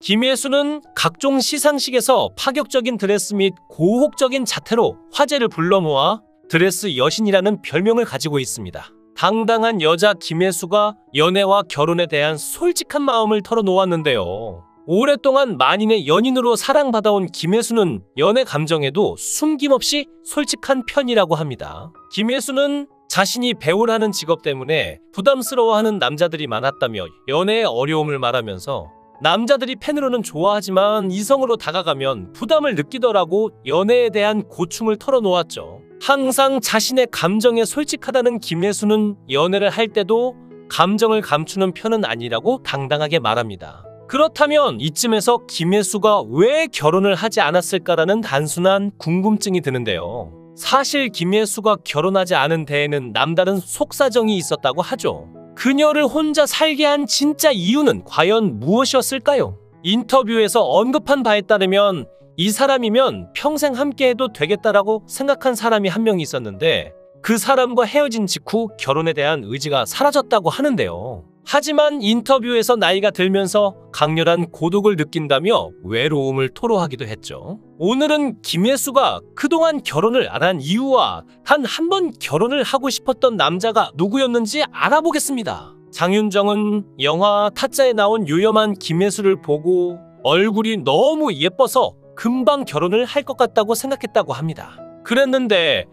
김혜수는 각종 시상식에서 파격적인 드레스 및 고혹적인 자태로 화제를 불러모아 드레스 여신이라는 별명을 가지고 있습니다. 당당한 여자 김혜수가 연애와 결혼에 대한 솔직한 마음을 털어놓았는데요. 오랫동안 만인의 연인으로 사랑받아온 김혜수는 연애 감정에도 숨김없이 솔직한 편이라고 합니다. 김혜수는 자신이 배우라는 직업 때문에 부담스러워하는 남자들이 많았다며 연애의 어려움을 말하면서 남자들이 팬으로는 좋아하지만 이성으로 다가가면 부담을 느끼더라고 연애에 대한 고충을 털어놓았죠. 항상 자신의 감정에 솔직하다는 김혜수는 연애를 할 때도 감정을 감추는 편은 아니라고 당당하게 말합니다. 그렇다면 이쯤에서 김혜수가 왜 결혼을 하지 않았을까라는 단순한 궁금증이 드는데요. 사실 김혜수가 결혼하지 않은 데에는 남다른 속사정이 있었다고 하죠. 그녀를 혼자 살게 한 진짜 이유는 과연 무엇이었을까요? 인터뷰에서 언급한 바에 따르면 이 사람이면 평생 함께해도 되겠다라고 생각한 사람이 한 명 있었는데 그 사람과 헤어진 직후 결혼에 대한 의지가 사라졌다고 하는데요. 하지만 인터뷰에서 나이가 들면서 강렬한 고독을 느낀다며 외로움을 토로하기도 했죠. 오늘은 김혜수가 그동안 결혼을 안 한 이유와 단 한 번 결혼을 하고 싶었던 남자가 누구였는지 알아보겠습니다. 장윤정은 영화 타짜에 나온 유염한 김혜수를 보고 얼굴이 너무 예뻐서 금방 결혼을 할 것 같다고 생각했다고 합니다. 그랬는데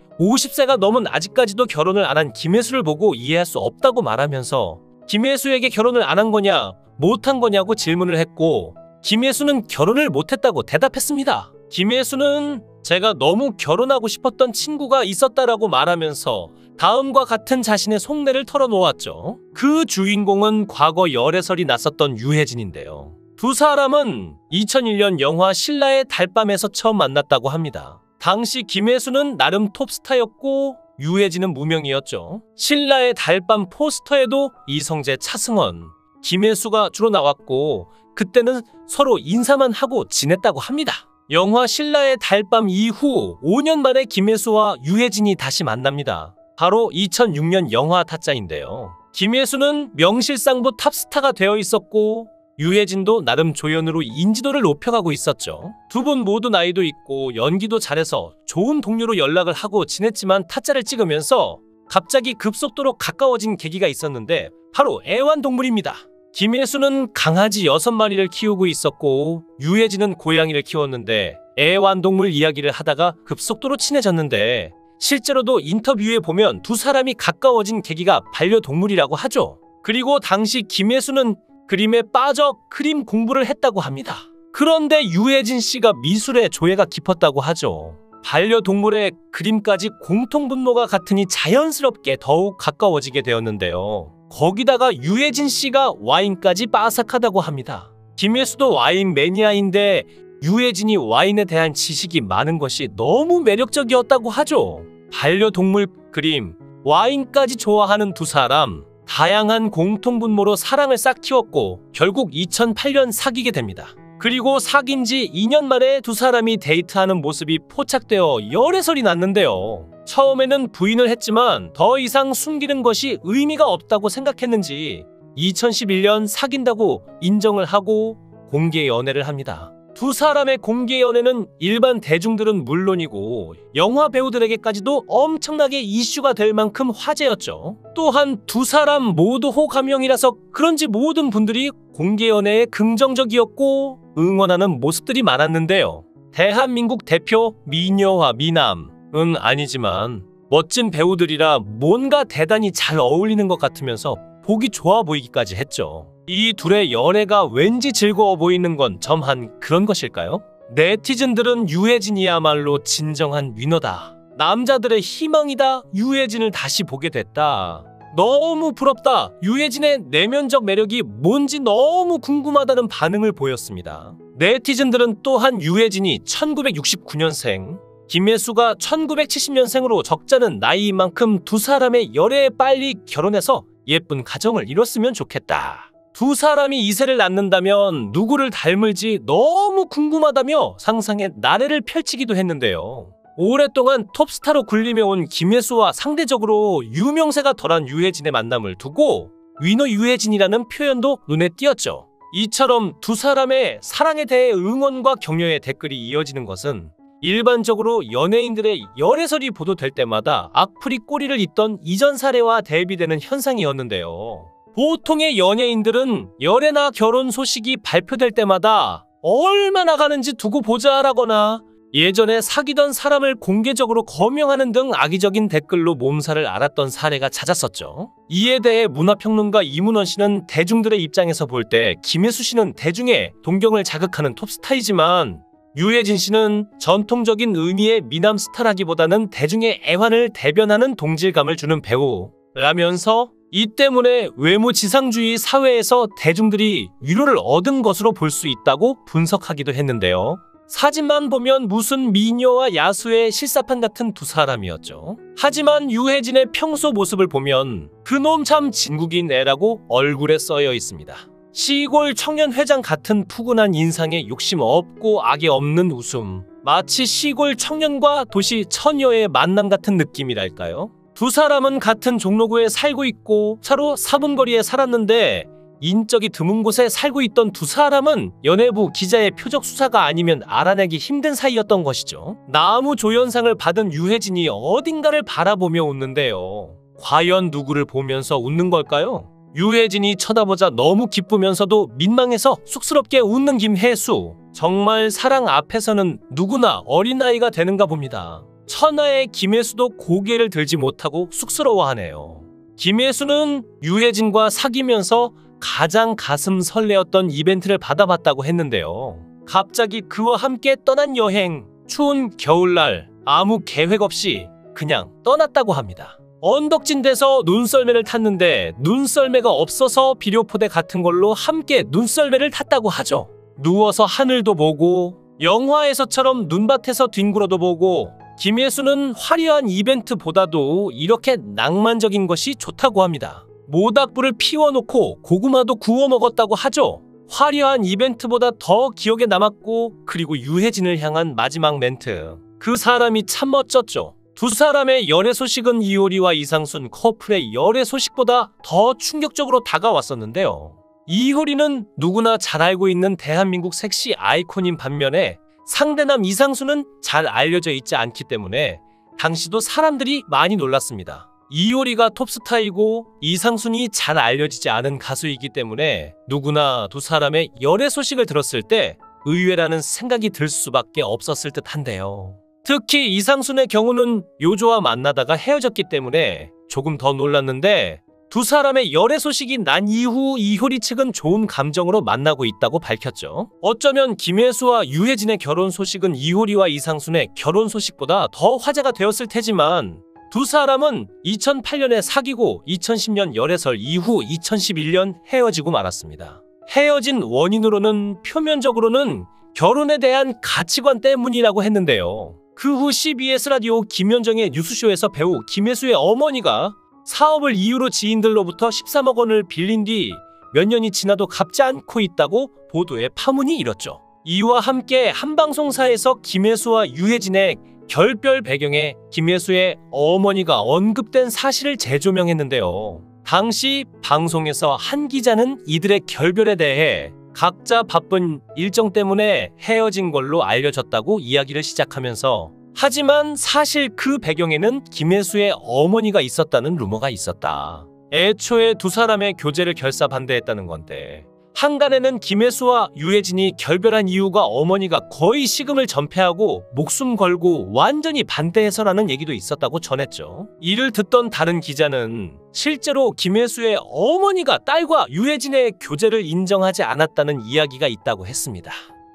50세가 넘은 아직까지도 결혼을 안 한 김혜수를 보고 이해할 수 없다고 말하면서 김혜수에게 결혼을 안 한 거냐 못한 거냐고 질문을 했고 김혜수는 결혼을 못했다고 대답했습니다. 김혜수는 제가 너무 결혼하고 싶었던 친구가 있었다라고 말하면서 다음과 같은 자신의 속내를 털어놓았죠. 그 주인공은 과거 열애설이 났었던 유해진인데요. 두 사람은 2001년 영화 신라의 달밤에서 처음 만났다고 합니다. 당시 김혜수는 나름 톱스타였고 유해진은 무명이었죠. 신라의 달밤 포스터에도 이성재, 차승원, 김혜수가 주로 나왔고 그때는 서로 인사만 하고 지냈다고 합니다. 영화 신라의 달밤 이후 5년 만에 김혜수와 유해진이 다시 만납니다. 바로 2006년 영화 타짜인데요. 김혜수는 명실상부 탑스타가 되어 있었고 유해진도 나름 조연으로 인지도를 높여가고 있었죠. 두 분 모두 나이도 있고 연기도 잘해서 좋은 동료로 연락을 하고 지냈지만 타짜를 찍으면서 갑자기 급속도로 가까워진 계기가 있었는데 바로 애완동물입니다. 김혜수는 강아지 6마리를 키우고 있었고 유해진은 고양이를 키웠는데 애완동물 이야기를 하다가 급속도로 친해졌는데 실제로도 인터뷰에 보면 두 사람이 가까워진 계기가 반려동물이라고 하죠. 그리고 당시 김혜수는 그림에 빠져 그림 공부를 했다고 합니다. 그런데 유해진 씨가 미술에 조예가 깊었다고 하죠. 반려동물의 그림까지 공통 분모가 같으니 자연스럽게 더욱 가까워지게 되었는데요. 거기다가 유해진 씨가 와인까지 빠삭하다고 합니다. 김혜수도 와인 매니아인데 유해진이 와인에 대한 지식이 많은 것이 너무 매력적이었다고 하죠. 반려동물, 그림, 와인까지 좋아하는 두 사람, 다양한 공통분모로 사랑을 싹 키웠고 결국 2008년 사귀게 됩니다. 그리고 사귄 지 2년 만에 두 사람이 데이트하는 모습이 포착되어 열애설이 났는데요. 처음에는 부인을 했지만 더 이상 숨기는 것이 의미가 없다고 생각했는지 2011년 사귄다고 인정을 하고 공개 연애를 합니다. 두 사람의 공개 연애는 일반 대중들은 물론이고 영화 배우들에게까지도 엄청나게 이슈가 될 만큼 화제였죠. 또한 두 사람 모두 호감형이라서 그런지 모든 분들이 공개 연애에 긍정적이었고 응원하는 모습들이 많았는데요. 대한민국 대표 미녀와 미남은 아니지만 멋진 배우들이라 뭔가 대단히 잘 어울리는 것 같으면서 보기 좋아 보이기까지 했죠. 이 둘의 연애가 왠지 즐거워 보이는 건 점한 그런 것일까요? 네티즌들은 유해진이야말로 진정한 위너다. 남자들의 희망이다. 유해진을 다시 보게 됐다. 너무 부럽다. 유해진의 내면적 매력이 뭔지 너무 궁금하다는 반응을 보였습니다. 네티즌들은 또한 유해진이 1969년생, 김혜수가 1970년생으로 적잖은 나이인 만큼 두 사람의 열애에 빨리 결혼해서 예쁜 가정을 이뤘으면 좋겠다. 두 사람이 2세를 낳는다면 누구를 닮을지 너무 궁금하다며 상상의 나래를 펼치기도 했는데요. 오랫동안 톱스타로 군림해온 김혜수와 상대적으로 유명세가 덜한 유해진의 만남을 두고 위너 유해진이라는 표현도 눈에 띄었죠. 이처럼 두 사람의 사랑에 대해 응원과 격려의 댓글이 이어지는 것은 일반적으로 연예인들의 열애설이 보도될 때마다 악플이 꼬리를 잇던 이전 사례와 대비되는 현상이었는데요. 보통의 연예인들은 열애나 결혼 소식이 발표될 때마다 얼마나 가는지 두고 보자라거나 예전에 사귀던 사람을 공개적으로 거명하는 등 악의적인 댓글로 몸살을 앓았던 사례가 잦았었죠. 이에 대해 문화평론가 이문원 씨는 대중들의 입장에서 볼 때 김혜수 씨는 대중의 동경을 자극하는 톱스타이지만 유해진 씨는 전통적인 의미의 미남 스타라기보다는 대중의 애환을 대변하는 동질감을 주는 배우라면서 이 때문에 외모지상주의 사회에서 대중들이 위로를 얻은 것으로 볼 수 있다고 분석하기도 했는데요. 사진만 보면 무슨 미녀와 야수의 실사판 같은 두 사람이었죠. 하지만 유해진의 평소 모습을 보면 그놈 참 진국인 애라고 얼굴에 써여 있습니다. 시골 청년회장 같은 푸근한 인상에 욕심 없고 악이 없는 웃음, 마치 시골 청년과 도시 처녀의 만남 같은 느낌이랄까요? 두 사람은 같은 종로구에 살고 있고 차로 4분 거리에 살았는데 인적이 드문 곳에 살고 있던 두 사람은 연예부 기자의 표적 수사가 아니면 알아내기 힘든 사이였던 것이죠. 나무 조연상을 받은 유해진이 어딘가를 바라보며 웃는데요. 과연 누구를 보면서 웃는 걸까요? 유해진이 쳐다보자 너무 기쁘면서도 민망해서 쑥스럽게 웃는 김혜수. 정말 사랑 앞에서는 누구나 어린아이가 되는가 봅니다. 천하의 김혜수도 고개를 들지 못하고 쑥스러워하네요. 김혜수는 유해진과 사귀면서 가장 가슴 설레었던 이벤트를 받아봤다고 했는데요. 갑자기 그와 함께 떠난 여행, 추운 겨울날 아무 계획 없이 그냥 떠났다고 합니다. 언덕진대에서 눈썰매를 탔는데 눈썰매가 없어서 비료포대 같은 걸로 함께 눈썰매를 탔다고 하죠. 누워서 하늘도 보고 영화에서처럼 눈밭에서 뒹굴어도 보고 김혜수는 화려한 이벤트보다도 이렇게 낭만적인 것이 좋다고 합니다. 모닥불을 피워놓고 고구마도 구워 먹었다고 하죠. 화려한 이벤트보다 더 기억에 남았고, 그리고 유해진을 향한 마지막 멘트. 그 사람이 참 멋졌죠. 두 사람의 열애 소식은 이효리와 이상순 커플의 열애 소식보다 더 충격적으로 다가왔었는데요. 이효리는 누구나 잘 알고 있는 대한민국 섹시 아이콘인 반면에 상대남 이상순은 잘 알려져 있지 않기 때문에 당시도 사람들이 많이 놀랐습니다. 이효리가 톱스타이고 이상순이 잘 알려지지 않은 가수이기 때문에 누구나 두 사람의 열애 소식을 들었을 때 의외라는 생각이 들 수밖에 없었을 듯한데요. 특히 이상순의 경우는 요조와 만나다가 헤어졌기 때문에 조금 더 놀랐는데 두 사람의 열애 소식이 난 이후 이효리 측은 좋은 감정으로 만나고 있다고 밝혔죠. 어쩌면 김혜수와 유해진의 결혼 소식은 이효리와 이상순의 결혼 소식보다 더 화제가 되었을 테지만 두 사람은 2008년에 사귀고 2010년 열애설 이후 2011년 헤어지고 말았습니다. 헤어진 원인으로는 표면적으로는 결혼에 대한 가치관 때문이라고 했는데요. 그 후 CBS 라디오 김현정의 뉴스쇼에서 배우 김혜수의 어머니가 사업을 이유로 지인들로부터 13억 원을 빌린 뒤 몇 년이 지나도 갚지 않고 있다고 보도에 파문이 일었죠. 이와 함께 한 방송사에서 김혜수와 유해진의 결별 배경에 김혜수의 어머니가 언급된 사실을 재조명했는데요. 당시 방송에서 한 기자는 이들의 결별에 대해 각자 바쁜 일정 때문에 헤어진 걸로 알려졌다고 이야기를 시작하면서 하지만 사실 그 배경에는 김혜수의 어머니가 있었다는 루머가 있었다. 애초에 두 사람의 교제를 결사반대했다는 건데 한간에는 김혜수와 유해진이 결별한 이유가 어머니가 거의 식음을 전폐하고 목숨 걸고 완전히 반대해서라는 얘기도 있었다고 전했죠. 이를 듣던 다른 기자는 실제로 김혜수의 어머니가 딸과 유해진의 교제를 인정하지 않았다는 이야기가 있다고 했습니다.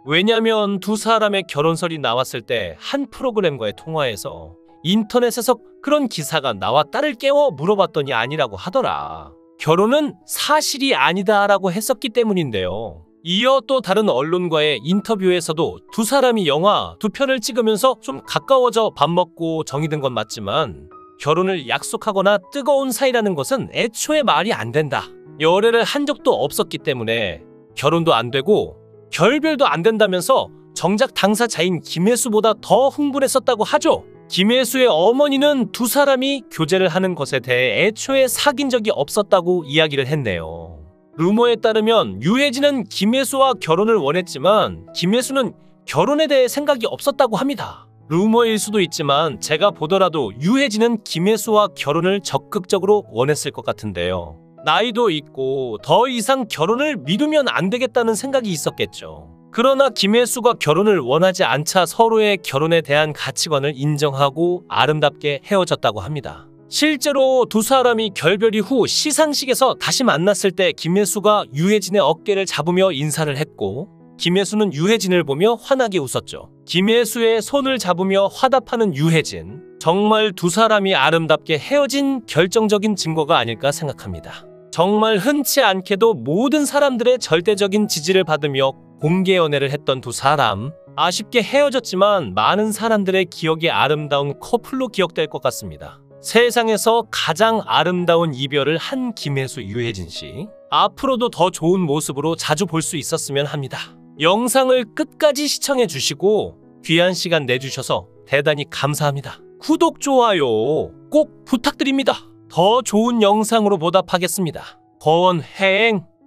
왜냐면 두 사람의 결혼설이 나왔을 때 한 프로그램과의 통화에서 인터넷에서 그런 기사가 나와 딸을 깨워 물어봤더니 아니라고 하더라. 결혼은 사실이 아니다라고 했었기 때문인데요. 이어 또 다른 언론과의 인터뷰에서도 두 사람이 영화 두 편을 찍으면서 좀 가까워져 밥 먹고 정이 든 건 맞지만 결혼을 약속하거나 뜨거운 사이라는 것은 애초에 말이 안 된다. 열애를 한 적도 없었기 때문에 결혼도 안 되고 결별도 안 된다면서 정작 당사자인 김혜수보다 더 흥분했었다고 하죠. 김혜수의 어머니는 두 사람이 교제를 하는 것에 대해 애초에 사귄 적이 없었다고 이야기를 했네요. 루머에 따르면 유혜진은 김혜수와 결혼을 원했지만 김혜수는 결혼에 대해 생각이 없었다고 합니다. 루머일 수도 있지만 제가 보더라도 유혜진은 김혜수와 결혼을 적극적으로 원했을 것 같은데요. 나이도 있고 더 이상 결혼을 미루면 안 되겠다는 생각이 있었겠죠. 그러나 김혜수가 결혼을 원하지 않자 서로의 결혼에 대한 가치관을 인정하고 아름답게 헤어졌다고 합니다. 실제로 두 사람이 결별 이후 시상식에서 다시 만났을 때 김혜수가 유혜진의 어깨를 잡으며 인사를 했고 김혜수는 유혜진을 보며 환하게 웃었죠. 김혜수의 손을 잡으며 화답하는 유혜진. 정말 두 사람이 아름답게 헤어진 결정적인 증거가 아닐까 생각합니다. 정말 흔치 않게도 모든 사람들의 절대적인 지지를 받으며 공개 연애를 했던 두 사람. 아쉽게 헤어졌지만 많은 사람들의 기억에 아름다운 커플로 기억될 것 같습니다. 세상에서 가장 아름다운 이별을 한 김혜수 유혜진 씨. 앞으로도 더 좋은 모습으로 자주 볼 수 있었으면 합니다. 영상을 끝까지 시청해 주시고 귀한 시간 내주셔서 대단히 감사합니다. 구독, 좋아요 꼭 부탁드립니다. 더 좋은 영상으로 보답하겠습니다. 거원해행!